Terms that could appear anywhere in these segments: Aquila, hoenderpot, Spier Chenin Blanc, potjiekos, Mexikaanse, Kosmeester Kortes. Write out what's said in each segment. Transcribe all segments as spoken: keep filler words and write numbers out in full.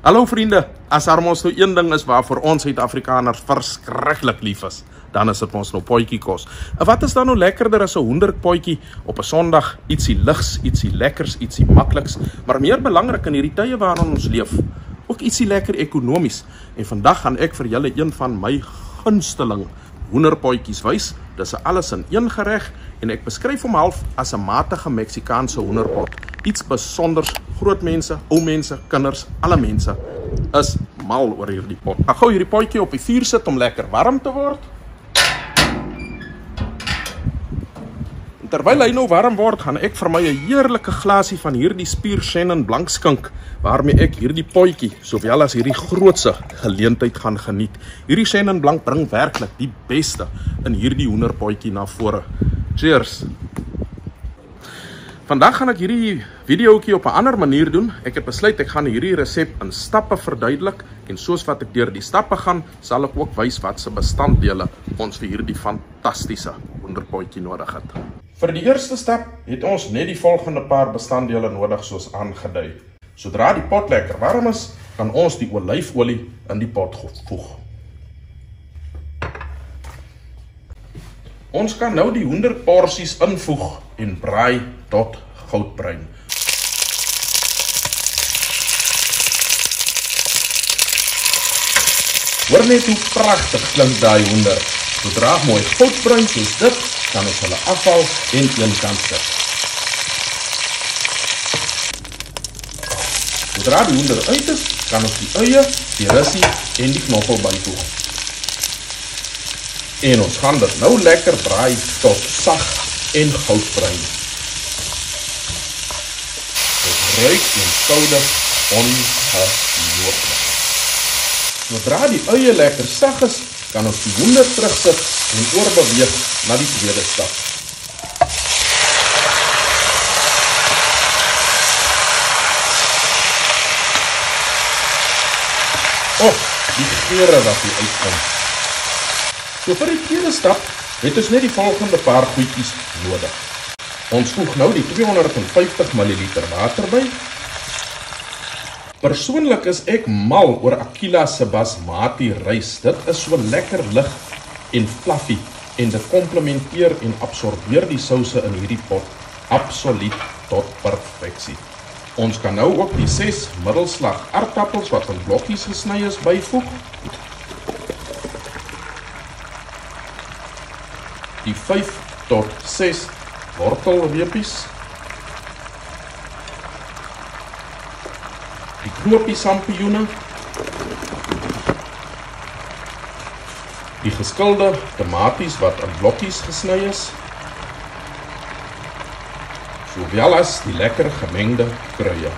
Hallo vrienden, als er ons nou één ding is waar voor ons Zuid-Afrikaners verschrikkelijk lief is, dan is het ons nou poikiekos. En wat is dan nou lekkerder als een honderd poikie op een zondag? Ietsie lichts, ietsie lekkers, ietsie makkelijks, maar meer belangrijk in die tijden waarin ons leef. Ook ietsie lekker economisch. En vandaag gaan ik voor jullie een van mijn gunsteling hoenderpoikies wys. Dis alles in een gereg en ek beskryf hom half as 'n matige Mexikaanse hoenderpot. Iets besonders. Groot mense, ou mense, kinders, alle mense is mal oor hierdie pot. Ek gou hierdie potjie op die vuur sit om lekker warm te word. En terwyl hy nou warm word, gaan ek vir my 'n heerlike glasie van hierdie Spier Chenin Blanc skink, waarmee ek hierdie potjie, sowel as hierdie grootse geleentheid gaan geniet. Hierdie Chenin Blanc bring werklik die beste in hierdie hoenderpotjie na vore. Cheers! Vandaag gaan ek hierdie videoetjie op 'n ander manier doen. Ek het besluit ek gaan hierdie resep in stappe verduidelik en soos wat ek deur die stappe gaan, sal ek ook wys wat se bestanddele ons vir hierdie fantastiese hoenderpotjie nodig het. Vir die eerste stap het ons net die volgende paar bestanddele nodig soos aangedui. Sodra die pot lekker warm is, kan ons die olyfolie in die pot voeg. Ons kan nou die honderd porsies invoeg en braai tot goudbruin. Hoor net hoe pragtig klink daai honder. Sodra mooi goudbruin soos dit, kan ons hulle afhaal en eenkant sit. Sodra die honder uit is, kan ons die uie, die russie en die knoffel byvoeg. En ons gaan dit nou lekker braai tot sag en goudbruin. Dit ruik en koudig ongelooflik. Sodra die uie lekker sag is, kan ons die hoender terugsit en oorbeweeg na die tweede stap. Och, die geure wat hier uitkomt. So vir die tweede stap het ons net die volgende paar goedjies nodig. Ons voeg nou die tweehonderdvyftig milliliter water by. Persoonlik is ek mal oor Aquila se basmati rys. Dit is so lekker lig en fluffy en dit komplementeer en absorbeer die souse in hierdie pot absoluut tot perfeksie. Ons kan nou ook die ses middelslag aardappels wat in blokkies gesny is byvoeg. Die vyf tot ses wortelweepies, die knoopie sampioene, die geskilde tomaties wat in blokkies gesny is, sowel as die lekker gemengde kruie.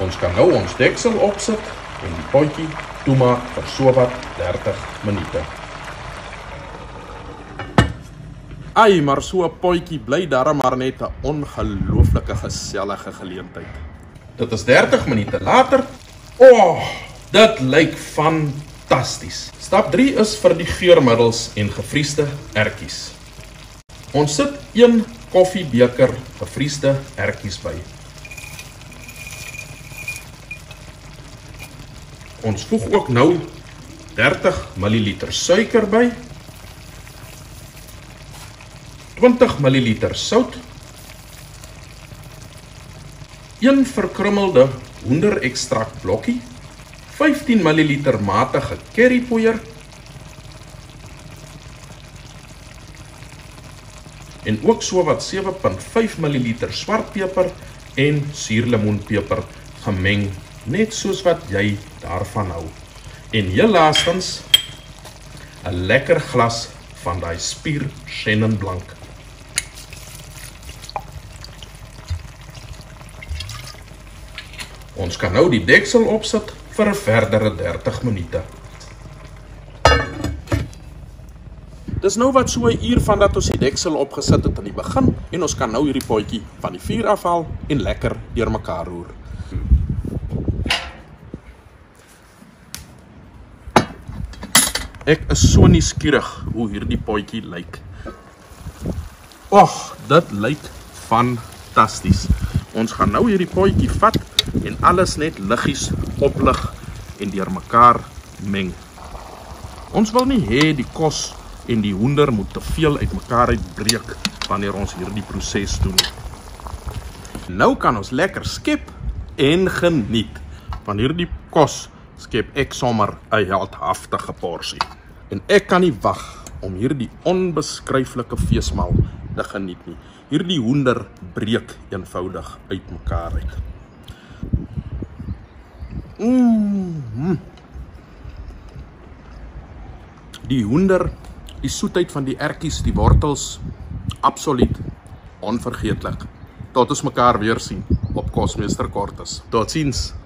Ons kan nou ons deksel opsit en die potjie toemaak vir sowat dertig minute. Ai, maar so 'n potjie bly darm maar net 'n ongelooflike gesellige geleentheid. Dit is dertig minute later. O, oh, dit lyk fantasties. Stap drie is vir die geurmiddels en gevriesde ertjies. Ons sit een koffiebeker gevriesde ertjies by. Ons voeg ook nou dertig milliliter suiker by. twintig milliliter sout, een verkrummelde hoenderextract blokkie, vyftien milliliter matige currypoeier en ook so wat sewe komma vyf milliliter swartpeper en suurlemoenpeper gemeng, net soos wat jy daarvan hou. En heel laastens 'n lekker glas van daai Spier Chenin Blanc. Ons kan nou die deksel opsit vir 'n verdere dertig minute. Dis nou wat so 'n uur vandat ons die deksel opgesit het aan die begin en ons kan nou hierdie potjie van die vuur afhaal en lekker deurmekaar roer. Ek is so nuuskierig hoe hierdie potjie lyk. Och, dit lyk fantasties. Ons gaan nou hierdie potjie vat en alles net liggies oplig en deur mekaar meng. Ons wil nie hê die kos en die hoender moet te veel uit mekaar uitbreek wanneer ons hierdie proses doen. Nou kan ons lekker skep en geniet. Van hierdie kos skep ek sommer 'n heldhaftige porsie. En ek kan nie wag om hierdie onbeskryflike feesmaal te geniet nie. Hierdie hoender breek eenvoudig uit mekaar uit. Mm-hmm. Die hoender, die soetheid van die ertjies, die wortels, absoluut onvergeetlik. Tot ons mekaar weer sien op Kosmeester Kortes. Tot ziens.